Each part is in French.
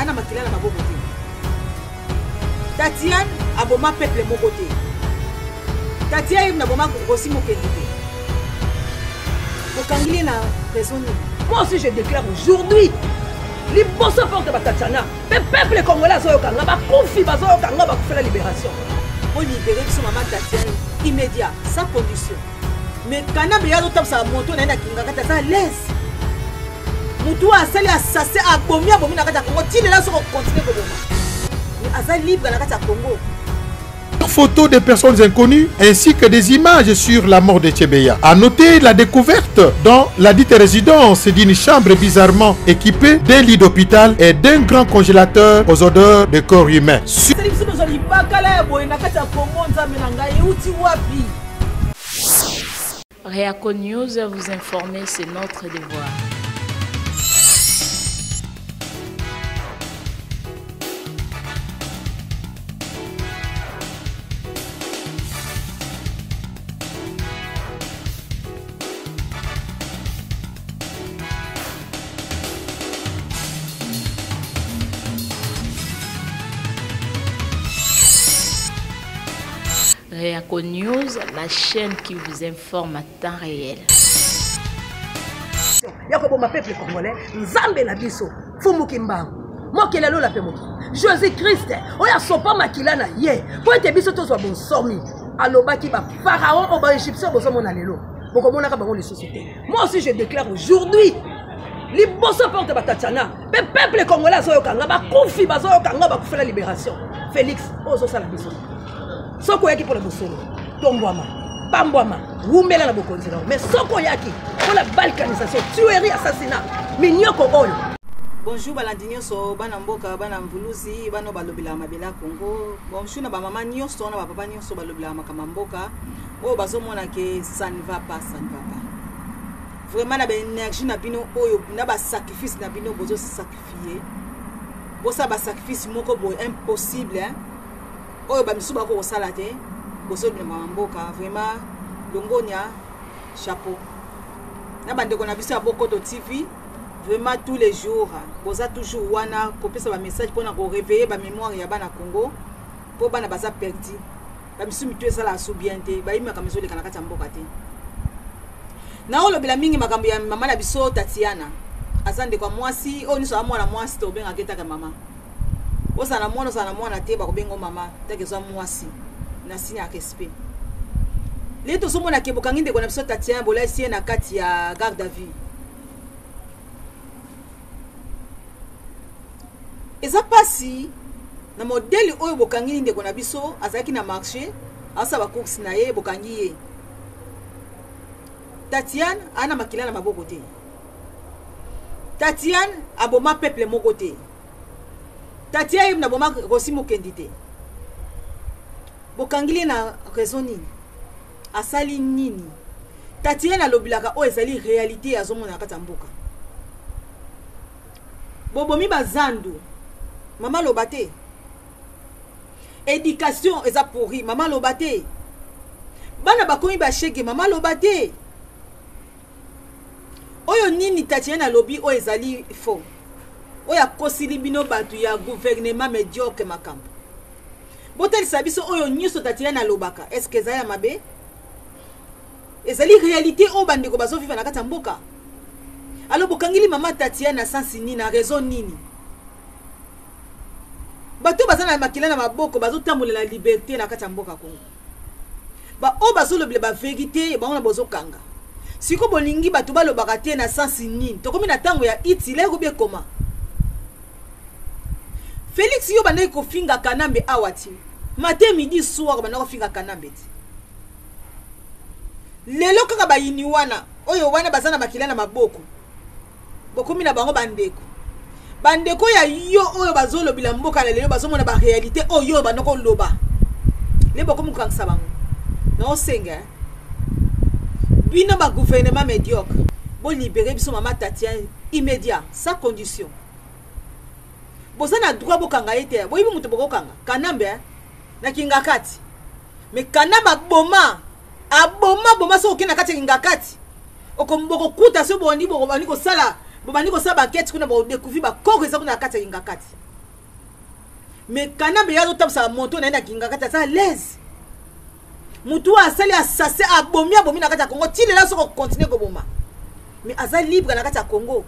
Ana Makila n'a pas voté. Tatiana a bon ma peuple mon côté. Tatiana n'a bon ma aussi mon côté. Pour qu'anglais n'a raison. Moi aussi je déclare aujourd'hui. Les bons enfants de Tatiana, le peuple congolais a confié à faire la libération. On libérer son maman Tatiana immédiat, sans condition. Mais quand on a mis à l'autre, ça a monté, on a été à l'aise. Moutou a salé assassé à Bomia, Bomia, à Congo, il est là sur le continent de Goma. Mais à ça libre à Congo. Photos de personnes inconnues ainsi que des images sur la mort de Chebeya. A noter la découverte dans la dite résidence d'une chambre bizarrement équipée d'un lit d'hôpital et d'un grand congélateur aux odeurs de corps humains. Réaco News vous informer, c'est notre devoir. Réaco News, la chaîne qui vous informe à temps réel. Jésus-Christ, on a son pas makilana hier. Pour être biso to so bon somi. Aloba ki ba pharaon oba égyptien boso mon alelo. Boko monaka bango les sociétés. Moi aussi je déclare aujourd'hui les bosso porte ba Tatiana. Le peuple congolais so yokanga ba confi ba so yokanga ba faire la libération. Félix ozo sala biso. Soko yaki pour le bosolo, tomboama, pamboama, rumela la bokonzila. Mais soko yaki pour la balkanisation, tuerie, assassinat, mignoko ol. Bonjour balandigno so banamboka banambuluzi bano balobila mabela Congo. Bonjour na ba maman nyoso na ba papa nyoso balobila makamboka. O bazomona ke ça ne va pas, ça ne va pas. Vraiment na ba énergie na bino oyo na ba sacrifice na bino bozo sacrifier. Bosa ba sacrifice moko boy impossible hein. Oh, bah, monsieur, bah, au salaté, bosso de Mamboka, vraiment, Longonia, chapeau. N'a pas de connaissance à beaucoup de TV, vraiment tous les jours. Bosa toujours wana, copier ça va message pour nous réveiller, bah, mémoire yabana Congo, pour bah, n'a pas ça perdu. Bah, monsieur, tu es ça la soubienté, bah, il m'a comme ça les canards à Mbokaté. Na olo bilamingi makambia mama na biso Tatiana. Azande kwa mwasi, oh, ni so amwa na mwasi to benga keta ka mama. Osana mwana te bakobenga mama tekezwa mwasi na sinya respect leto somo na kebo kanginde kona biso Tatiana bola ici na kati ya garde à vue eza pasi na modèle oyo bokanginde kona biso azaki na marché asa ba course na ye bokangiye Tatiana ana makila na maboko te Tatiana aboma peuple moko te Tatiana n'a pas reçu mon candidat. Bokangile na raison nini. Asali nini. Tatiana lobilaka o ezali réalité ya zomo na kata mboka. Bobomi bazandu. Maman lobate. Éducation eza pourri, maman lobate. Bana bakomi ba shege, maman lobate. Oyo nini Tatiana lobi o ezali faux. Oya kosili bino batu ya gouvernement médiocre makambo. Botel sabiso oyo nyuso Tatiana lobaka. Est-ce que zaya mabe? Ezali réalité o bande ko bazo vivre na kata mboka. Alors bokangili mama Tatiana sansi nini na raison nini? Bato bazana makilana maboko bazo tambule la liberté na kata mboka Congo. Ba o bazo loble ba vérité ba ona bozo kanga. Siko bolingi bato ba lobaka te na sansi nini. Tokomi na tango ya itile ko be koma. Félix yo bana ko finga kanambe awati. Matin midi soir bana ko finga kanambe. Lelo kaka bayini wana, oyo wana bazana bakilana maboko. Bokomi na bango bandeko. Bandeko ya yo oyo bazolo bila mboka lelo bazomona ba réalité oyo bana ko loba. Le bokomi kangsa bango. Non senga. Bino ba gouvernement médiocre. Bo libérer biso mama Tatiana immédiat, sans condition. Bozana droit bokanga ete boyibi mutu bokanga kanambe na kinga kati me kanamba boma aboma boma so okina kati kinga kati okomboko kuta so boni boko bani ko sala bobani ko saba kete kuna ba découvrir ba koko eza kuna kati kinga kati Mais quand on a dit que ça monte, on a dit que ça l'aise. Moutou a sali assassé, abomi, abomi, nakata Congo. T'il est là, ça va continuer à Goboma. Mais Aza libre, nakata Congo.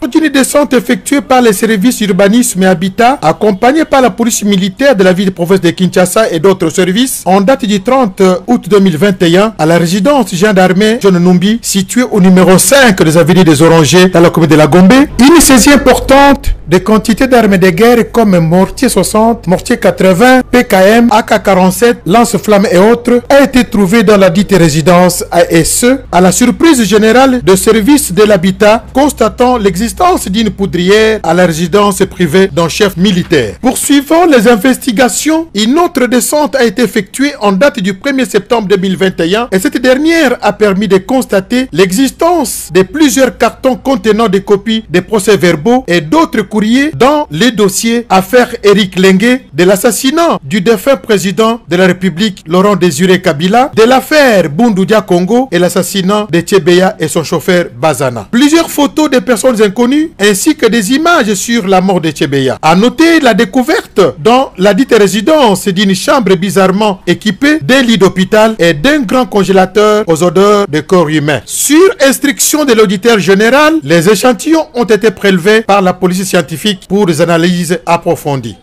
Continue descente effectuée par les services urbanisme et habitat, accompagnés par la police militaire de la ville de province de Kinshasa et d'autres services, en date du 30 août 2021, à la résidence gendarmerie John Numbi, située au numéro 5 des avenues des Orangers, dans la commune de la Gombe. Une saisie importante des quantités d'armes de guerre comme mortier 60, mortier 80, PKM, AK-47, lance-flammes et autres, a été trouvée dans la dite résidence ASE, à la surprise générale de services de l'habitat, constatant l'existence d'une poudrière à la résidence privée d'un chef militaire. Poursuivant les investigations, une autre descente a été effectuée en date du 1er septembre 2021 et cette dernière a permis de constater l'existence de plusieurs cartons contenant des copies des procès-verbaux et d'autres courriers dans les dossiers affaire Éric Lengué, de l'assassinat du défunt président de la République Laurent Désiré Kabila, de l'affaire Bundu Dia Congo et l'assassinat de Tchebeya et son chauffeur Bazana. Plusieurs photos de personnes inconnu ainsi que des images sur la mort de Tchebeya. A noter la découverte dans la dite résidence d'une chambre bizarrement équipée d'un lit d'hôpital et d'un grand congélateur aux odeurs de corps humain. Sur instruction de l'auditeur général, les échantillons ont été prélevés par la police scientifique pour des analyses approfondies.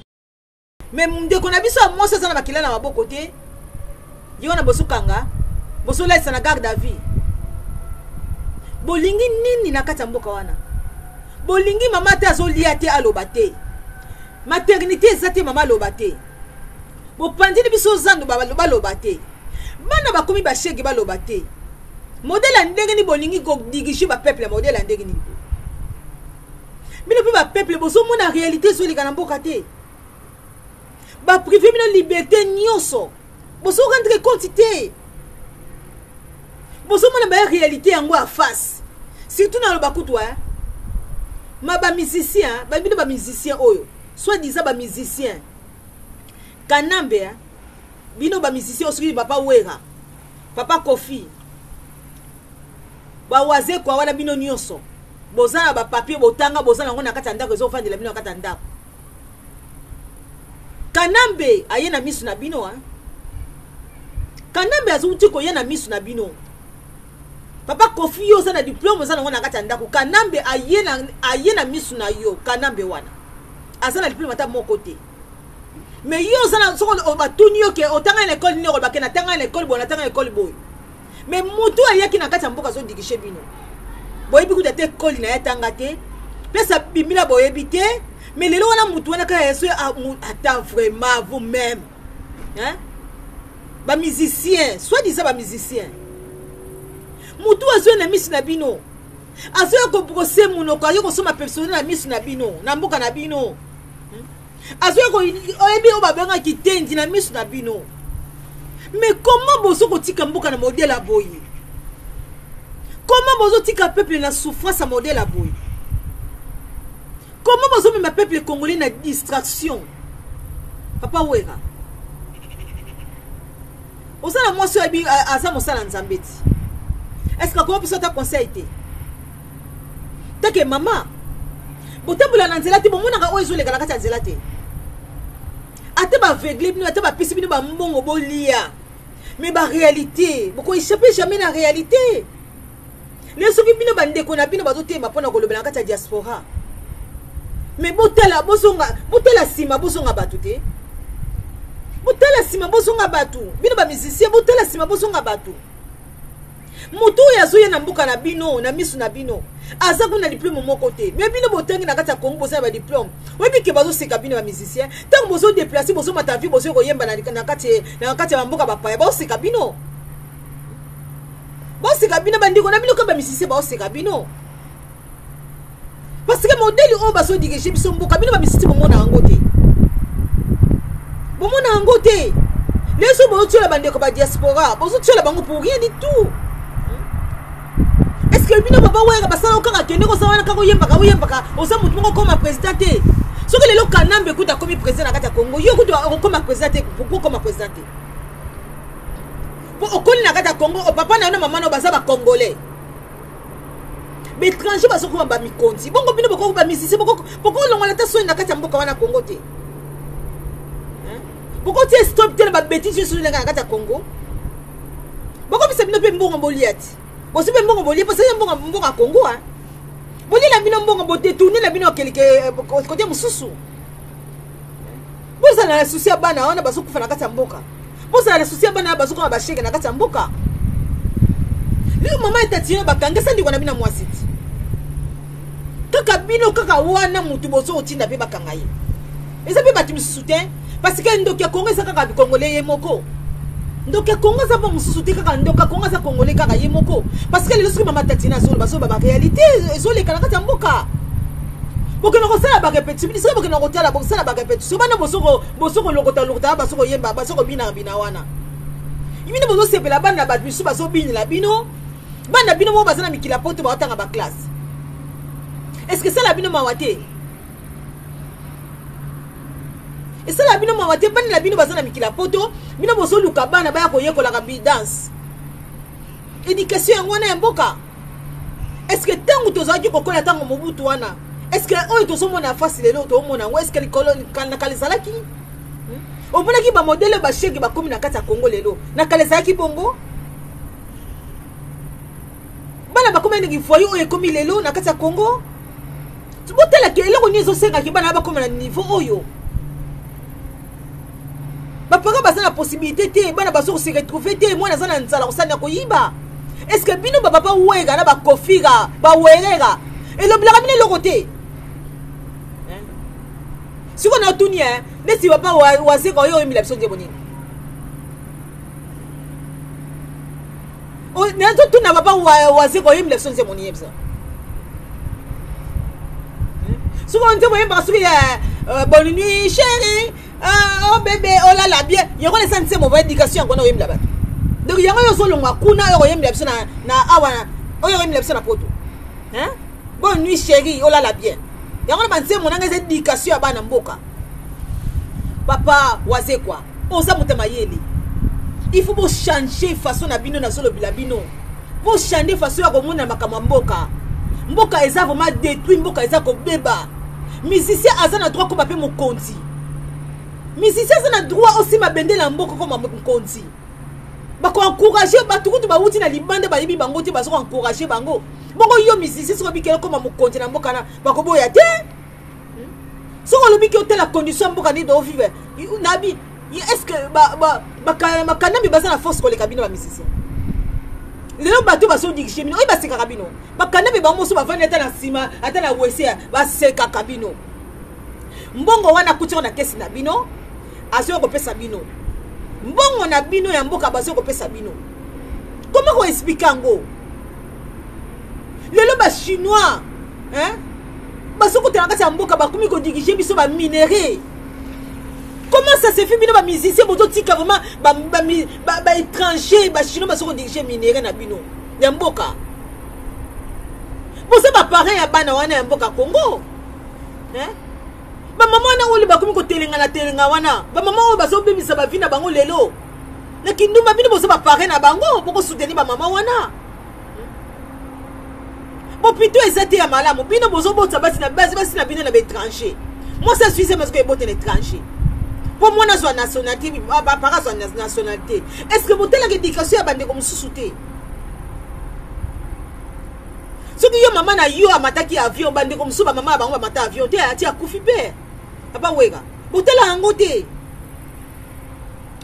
Mais Bolingi maman te azoliate alobate. Maternité zate maman lobate. Bo pandini biso zando baba lobate. Bana bakomi ba shege ba lobate. Modèle ndenge ni bolingi go dirige ba peuple modèle ndenge ni. Bino pe ba peuple bozo mona réalité zo likana mboka te. Ba privé bino liberté nyonso. Bozo rendre compte te. Bozo mona ba réalité yango a face. Surtout na lobakutwa. Ma ba musicien, ba bino ba musicien oyo, soit disant ba musicien. Kanambe bino ba musicien osukili papa Wera, papa Kofi. Ba waze kwa wana bino nyonso. Bozana ba papier botanga bozana ngona kata ndako ezo fandi la bino kata ndako. Kanambe ayena misu na bino Kanambe azuti ko yena misu na bino. Papa Kofi yo zana diplôme zana ngona kata ndako Kanambe ayena misu na yo Kanambe wana azana diplôme ata mon côté mais yo zana soko obatuni yo ke otanga na école ni roba ke na tanga na école bona tanga na école boy mais mutu ayaki na kata mboka zo dikishe bino boyebi ku date école na yatanga te pesa bimila boyebi te mais lelo wana mutu wana ka yeso ata vraiment vous même hein ba musicien soit disant ba musicien Moutou a zoué na miss nabino. A zoué ko brosse mounoko. A zoué ko soma personnel na miss nabino. Na mboka nabino. A zoué ko oyebi oba benga ki tendi na miss nabino. Mais comment bozo ko tika mboka na modèle a boye? Comment bozo tika peuple na souffrance a modèle a boye? Comment bozo mema peuple congolais na distraction? Papa Wera. Oza na mwasi oyebi aza mosala nzambeti. Est-ce que vous pouvez conseil que maman, vous mais la réalité, vous échappez jamais à la réalité. Les gens qui diaspora. Mais Moutou yazoye na mbuka na bino, na misu na bino. Aza kuna diplôme mon côté. Mais bino botangi na kata Congo boza ba diplôme. Webi ke bazo seka bino ba musicien. Tant bozo déplacer bozo matavi bozo koyemba na kati ya mbuka ba paya. Ba seka bino. Ba seka bino bandiko na bino ka ba musicien ba seka bino. Parce que modèle o bazo diriger biso mbuka bino ba musicien bomo na ngote. Bomo na ngote. Leso bozo tiola bandeko ba diaspora. Bozo tiola bango pour rien du tout. Est-ce que bino papa Wera basala okanga kende ko sawana kako yembaka oza mutu moko comme président té so que lelo Kanambe kuta comme président na kata Congo yo kuta comme président té pourquoi comme président té pour okoli na kata Congo o papa na maman no baza ba congolais mais étranger baso ko ba mikonzi bongo bino boko ba misisi boko longola ta so na kata mboka wana Congo té Pourquoi tu es stop tel bêtise sur le Congo? Pourquoi tu es bon en Boliat? Parce que tu es bon en Boliat, parce que tu es bon en Congo. Tu es bon en Boliat, tu es bon en quelque côté Moussou. Vous avez un souci à Bana, on a besoin de faire la Katamboka. Vous avez un souci à Bana, on a besoin de faire la Katamboka. Le moment est attiré par Kangasa, il y a un mois. Kakabino kakawana mutuboso otinda pe bakangaye. Eza pe batu misusuté parce que ndoka Congo eza kaka bikongolais moko. Ndoka Congo eza ba misusuté kaka ndoka Congo eza congolais kaka ye moko parce que les lorsque mama Tatiana zo baso ba réalité zo le kala kata mboka. Boke na kosala ba répétition, biso boke na kotala ba kosala ba répétition. Bana boso ko lokota lokota baso ko yemba baso ko bina bina wana. Ibine boso sepela bana ba biso baso binila bino. Bana bino mo bazana mikila poto ba otanga ba classe. Est-ce que ça l'a bien mawate? Et ça l'a bien mawate, pas la bino basana mikila poto, bino boso lukaba na baya koyeko la rabi danse. Éducation ngwana emboka. Est-ce que tangu tozaki kokola tangu mobutu wana? Est-ce que oyo tozomona face lelo to mona ngo? Est-ce que kolon kana kalizalaki? Obona ki ba modèle ba chege ba komi na kata Congo lelo. Na kalizalaki bongo? Bana ba komi ngi foyo oyo komi lelo na kata Congo? Tu peux te la que le renier zosenga qui banaba comme un niveau oyo. Ba papa ba la possibilité té banaba so se retrouver té moi na zana nzala osana koyiba. Est-ce que bino papa wega na ba kofira ba werera et le blabla le côté. Si on a tout ni mais si papa wase ko yo mi l'absence de bonine. On na tout na papa wase ko yo mi l'absence de bonine ça. Souvent on dit voyez parce que bonne nuit chérie oh bébé oh là là bien il connaît ça c'est mon vrai éducation qu'on a eu là-bas donc il y a un seul longa kuna il y a eu l'option na awana il y a eu l'option na poto hein bonne nuit chérie oh là là bien il y a un pensé mon anglais éducation ba na mboka papa waze quoi on ça motema yeli il faut pour changer façon na bino na solo bilabino pour changer façon ya komona makama mboka mboka eza vraiment détruit mboka eza ko beba. Musicien a un droit comme appelé mon conti. Musicien a un droit aussi ma bende la mboko comme mon conti. Ba ko encourager ba tukutu ba wuti na libande ba libi bango ti ba so encourager bango. Boko yo musicien so bikelo comme mon conti na mboka na ba ko boya te. So ko lobi ki otel la condition mboka ni do vivre. Nabi est-ce que ba kanami baza na force ko le kabino ba musicien. Les gens bateaux baso diriger mino, ils basent carabino. Ba kanami ba moso ba vaneta na sima, ata na wesea, ba se carabino. Mbongo wana kutia na kesi na bino, azio ko pesa bino. Mbongo na bino ya mboka baso ko pesa bino. Comment ko expliquer ngo? Les gens ba chinois, hein? Baso ko tanga sa mboka ba komi ko diriger biso ba minerais. Comment ça se fait bino ba musicien boto tika vraiment ba étranger ba chinois ba so diriger minéré na bino ya mboka. Pour ça ba parrain ya bana wana ya mboka Congo. Hein? Ba maman na wole ba komi ko telenga wana. Ba maman o ba so bimisa ba vina bango lelo. Na kinduma bino bo so ba parrain na bango pour ko soutenir ba maman wana. Bon plutôt ezate ya malamu bino bo so bota ba tina base ba sina bino na ba étranger. Moi ça suffit parce que bote l'étranger. Pour moi, je suis nationalité, je nationalité. Est-ce que vous avez l'éducation à comme sous-souté? Ce que maman a eu à m'attaquer avion, bandé comme sous maman a maté avion, tu as coupé père. Papa Wega, vous avez un côté.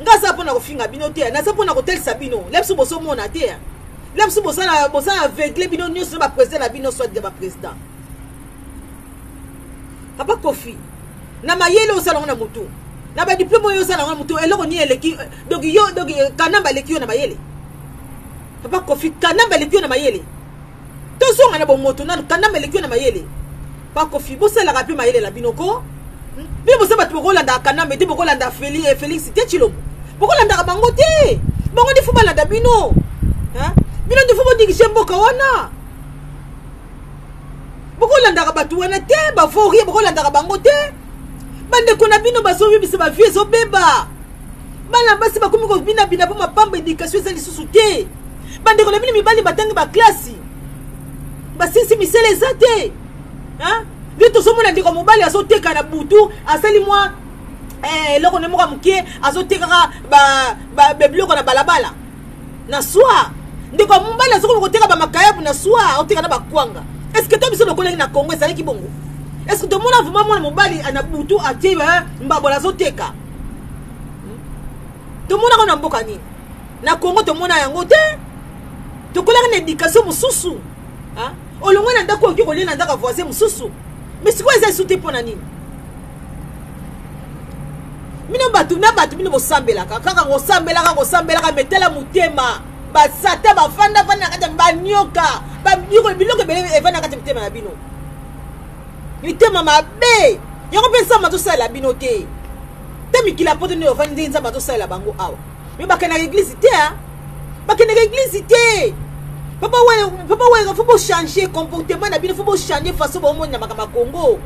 Vous avez un fin à binoté, vous avez un hôtel Sabino, vous avez un terre. Vous avez un aveuglé, vous avez un président, vous avez un président. Papa Kofi, vous avez un salon de moto. Na ba diplôme yo sala muto eloko ni eleki dogi kanamba leki yo na bayele papa Kofi kanamba leki yo na bayele to songa na bomoto na kanamba leki yo na bayele papa Kofi bosala rapi mayele la binoko bi bosaba tukola nda kanamba te bokola nda Félix te chilo bokola nda bango te bango di fubala nda bino hein bino di fubo digi mboka wana bokola nda batu wana te ba forie bokola nda bango te bande kona bino basobi bise ba vie zo beba bana basi bakomi ko bina bina po mapamba éducation za lisusu te bande kona bino mibali batangi ba classe basisi misele za te hein vite somona ndiko mobali azoteka na butu asali moi Est-ce que tu as le collègue Congo? Est-ce que tu as vraiment mon bali à Nabutu à Tiba Mbabola Zoteka? Tout le monde a un bocani. Na Congo, tout le monde a un goûté. Tu as une éducation, mon soussou. Au loin d'un d'accord, tu relèves d'un voisin, mon soussou. Mais c'est quoi les insultés pour Nani? Mino Batuna Batumino Mosambela, Kaka Mosambela, Mosambela, Metela Moutema. Basata bafanda fanda kati banyoka banyoko biloke bele evana kati mtema bino mtema mabe yango pensa matosa la binote temi kila poto ne ofandi nza matosa la bango awa me bakena l'église te a bakena l'église te papa wele faut pas changer comportement na bino faut pas changer façon ba mona makama Congo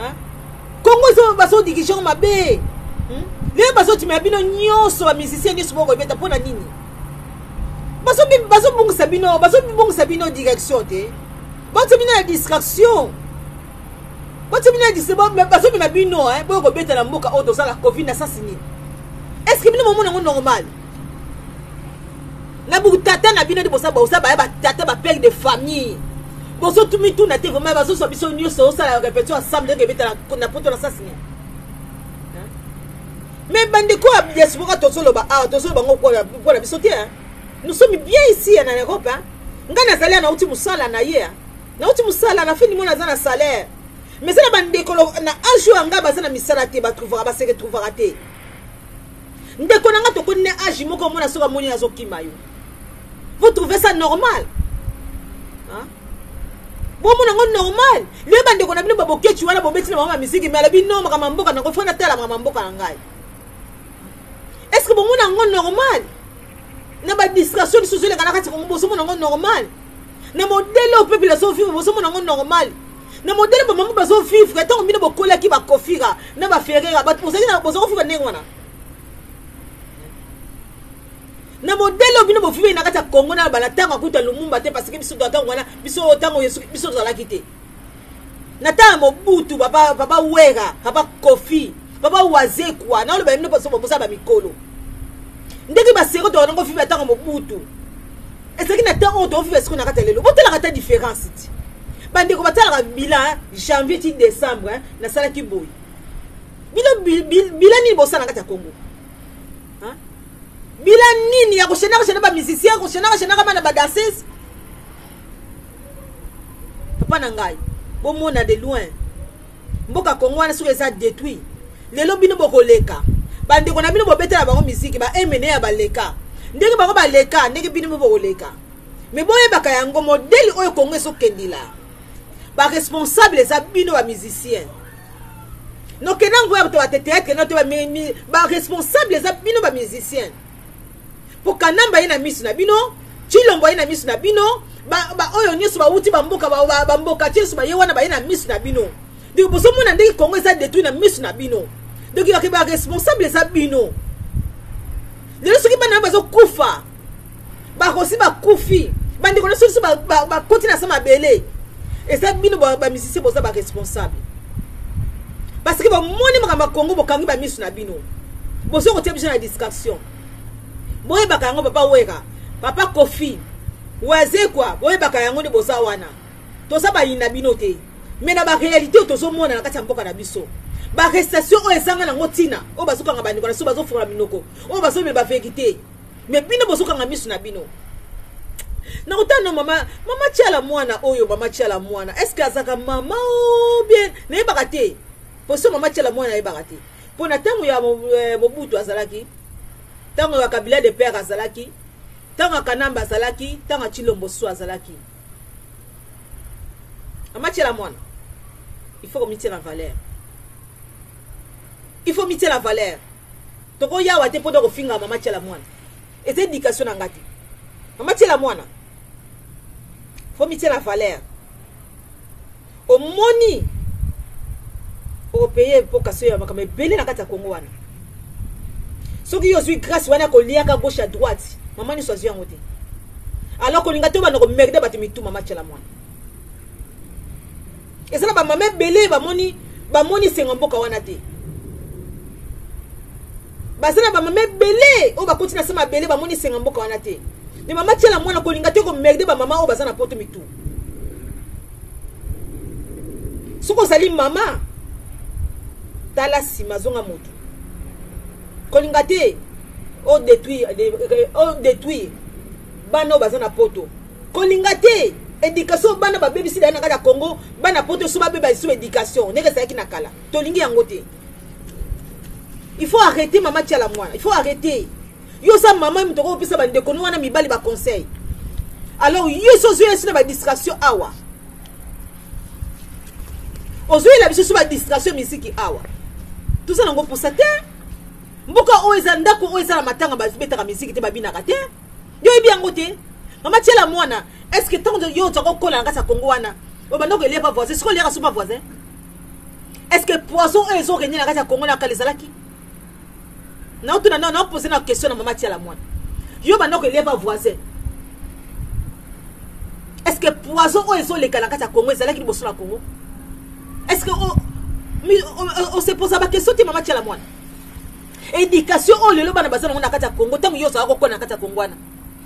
hein Congo zo baso dirigeant mabe le baso ti mabino nyoso ba musicien nyoso boko beta pona nini Baso bon sabino direction te. Baso sabino la distraction. Baso sabino distraction mais baso sabino hein pour rebeter la mboka auto ça la covid assassiné. Est-ce que bino momo normal? Na bu tata na bino de bossa bossa ba tata ba père de famille. Bosso tout mi tout na te vraiment baso sabino news ça la répétition ensemble de rebeter la poto assassiné. Mais bande quoi diaspora to solo ba auto solo bango pour la bisoté hein. Nous sommes bien ici en Europe. Nous avons un salaire. Nous avons un salaire. Nous avons un salaire. Mais si nous avons un jour, nous avons un salaire. Nous avons un salaire. Nous avons un salaire. Nous avons un salaire. Nous avons un salaire. Vous trouvez ça normal? Vous trouvez ça normal? Vous trouvez ça normal? Vous trouvez ça normal? Vous trouvez ça normal? Vous trouvez ça normal? Est-ce que vous trouvez ça normal? Na ba distraction sociale kana kati ko boso mona normal na modèle au peuple so vivre boso mona normal na modèle ba mamu baso vivre tant mino bokola ki ba kofira na ba ferera ba posaki na boso kofira nengo na modèle bino bo vivre na kati Congo na bala tanga kuta Lumumba te parce que biso do tanga wana biso tanga Yesu biso do la kité na tanga Mobutu baba wera baba Kofi baba Wazekwa na lo ba mino boso bosa ba mikolo. Dès que ma sœur doit encore vivre à temps au bout, est-ce qu'il n'a pas autant vivre ce qu'on a raté le bout de la raté différence? Bandé combattant la bilan janvier et décembre, la salle qui bouille. Bilan ni bossa la raté Congo. Bilan ni a rochenar, rochenar pas musicien, rochenar, rochenar pas la bagasseuse. Papa n'engaille. Au monde a de loin. Mboka Congo a sur les a détruit. Les lobbies ne bokoleka. Bande qu'on a mis le bétail à la musique, bah, emmené à Baleka. N'est-ce que Baba Leka, n'est-ce que Bino Boleka. Mais bon, il y a un modèle au Congrès au Kendila. Bah, responsable des abino à musicien. Donc, il y a un peu de théâtre, il y a un responsable des abino à musicien. Pour qu'un homme ait un mis sur la bino, tu l'envoies à la mis sur la bino, bah, oh, on y est sur la outil, bamboka, bamboka, tu es sur la yawana, bah, il y a un mis sur la bino. Donc, pour ce moment, on a dit que le Congrès a détruit la mis sur la bino. Donc il y a responsable des abino. Les gens qui n'ont pas de koufa, et ça bino ba musicien pour ça ba responsable. Parce que mon Congo ba kangi ba mis na bino. Bon ça on tient besoin de distraction. Bon et ba kango papa weka, papa Kofi, Wazekwa, bon et ba kango de bosa wana. To ça ba ina bino te. Mais na ba réalité to so mona na kati mboka na biso. Ba restation o ezanga na ngotina o bazuka nga bandi kona so bazofura minoko o bazome ba vérité mais bino bozuka nga misu na bino na kutana mama chala mwana oyo mama chala mwana est-ce que azaka mama ou bien na ibakate pour so mama chala mwana na ibakate pour na tango ya Mobutu azalaki tango ya Kabila de père azalaki tango Kanamba azalaki tango Chilombo so azalaki mama chala mwana il faut remettre la valeur. Il faut mettre la valeur. Donc, il y a des potes qui ont fait la moine. Et c'est l'éducation. Il faut mettre la valeur. Au moni, pour payer pour casser la moine. Mais il y a des Congolais. Ceux qui ont eu grâce, ils ont à gauche à droite. Maman, ils ont eu en haut. Alors qu'on a tout le merde, ils ont eu la moine. Et ça, maman, belle, maman, c'est un peu comme on a dit. éducation bana ba baby sida na kala Congo bana poto so ba baby so éducation ne reste ki na kala to lingi yangote. Il faut arrêter maman tiala mwana, il faut arrêter yo sa maman mtoko opisa ba ndeko wana mibali ba conseil alors yo so so na ba distraction awa ozo la biso so ba distraction misiki awa tout ça nango pour ça te mboka oza ndako oza na matanga ba betaka misiki te ba binaka te yo ebi yangote maman tiala mwana. Est-ce que tant de yo toko kola ngasa Congo wana obando ko lieba voisin soko liera super voisin est-ce que poison ils ont gagné ngasa Congo na kalizalaki non tout non poser na question na maman tiala mwana yo bando ko lieba voisin est-ce que poison ils ont les kalangasa Congo ezalaki boso na Congo est-ce que on se pose ba question ti maman tiala mwana éducation on le bana bazana na kata Congo tant yo sa ko kola na kata Congo wana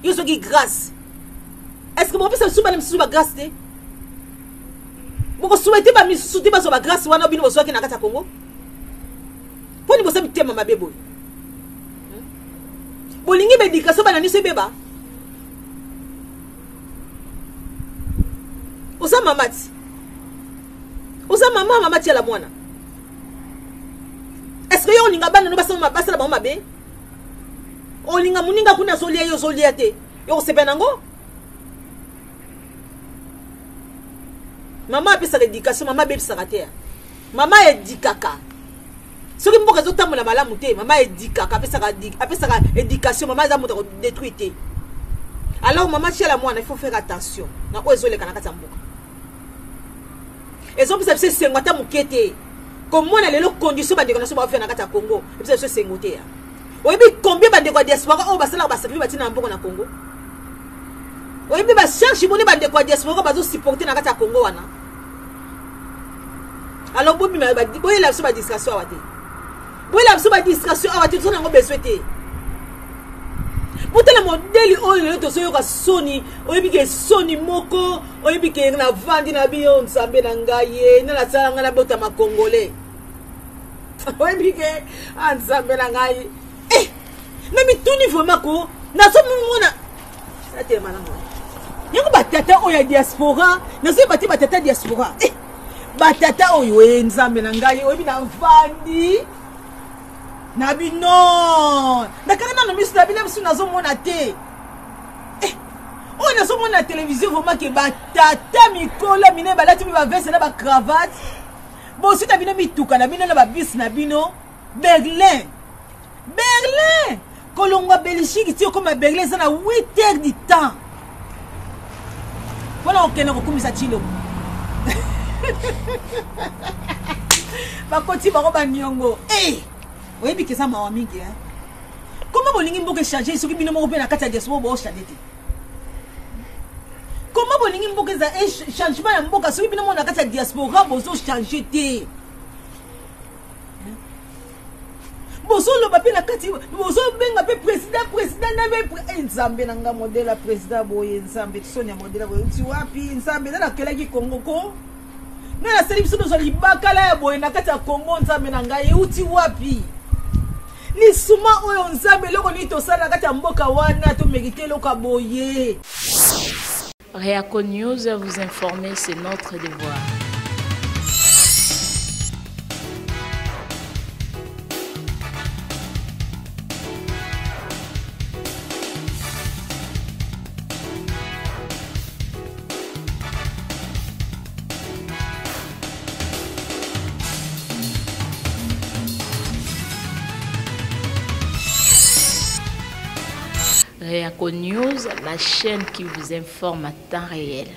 yo so ki grâce. Est-ce que mon fils souba ne souba grâce té? Mon souhaité pas mi souti pas souba grâce wana bino souba ki na kata Congo. Poni bosa mi tema mabebo. Bolingi be dikaso bana ni sebeba. Osa mamati. Osa mama mamati ala mwana. Est-ce que yo ninga bana no basa ma basa la ba mabe? O linga muninga kuna zolia yo zolia té. Yo se benango. Maman a pris sa éducation, maman a pris sa terre. Maman a dit caca. Ceux qui m'ont dit que maman a dit caca, a pris sa éducation, maman a détruite. Alors, maman, chez la moine, il faut faire attention. Dans quoi ils ont les canacas en boucle. Ils ont pris sa pièce sengote à mouqueté. Comme on a les conditions de déconnexion pour faire un Congo, ils ont pris sa pièce sengote. Oui, mais combien de diaspora on va se la passer en boucle au Congo? Oui, mais cherche, il y a des diaspora qui vont supporter dans le Congo. Alors, vous avez la distraction. Vous avez la distraction. Vous avez besoin de pourtant, le modèle est Sony. Vous avez Sony Moko. Vous avez vendu la Bion, Sambenangaye. Vous avez la Botama Congolais. Vous avez Sambenangaye. Eh! Mais tout niveau, Mako. Nous sommes yango batata oya diaspora nazo bati batata diaspora eh batata oyo enzambe na ngai oyo bina mfandi na bino nakana na miso na bino miso nazo mona te eh oyo nazo mona télévision vraiment ke batata mikola mine balati ba veste na ba cravate bon si ta bino mituka na bino na ba bis na bino Berlin kolongo Belgique ti ko ma Berlin za na 8h du temps. Voilà, ok, on recommence à Chilo. Par contre, si Baroba Nyongo, eh, oui, mais que ça m'a mis. Comment vous voulez-vous que chargez ce qui m'a mis à 4 diaspora au chalet? Comment voulez-vous que ça ait changement à Mboka, ce qui m'a mis à 4 diaspora au chalet? Bozo le papier la carte bozo benga pe président n'avait nzambe nanga modèle président boye nzambe sonia modèle boye ti wapi nzambe na kala ki Congo ko na la service nous ali bakala boye na kati ya Congo nzambe nanga ye uti wapi ni suma oyo nzambe loko ni to sala kati ya mboka wana to mériter loko boye. Réaco News vous informer, c'est notre devoir. Réaco News, la chaîne qui vous informe à temps réel.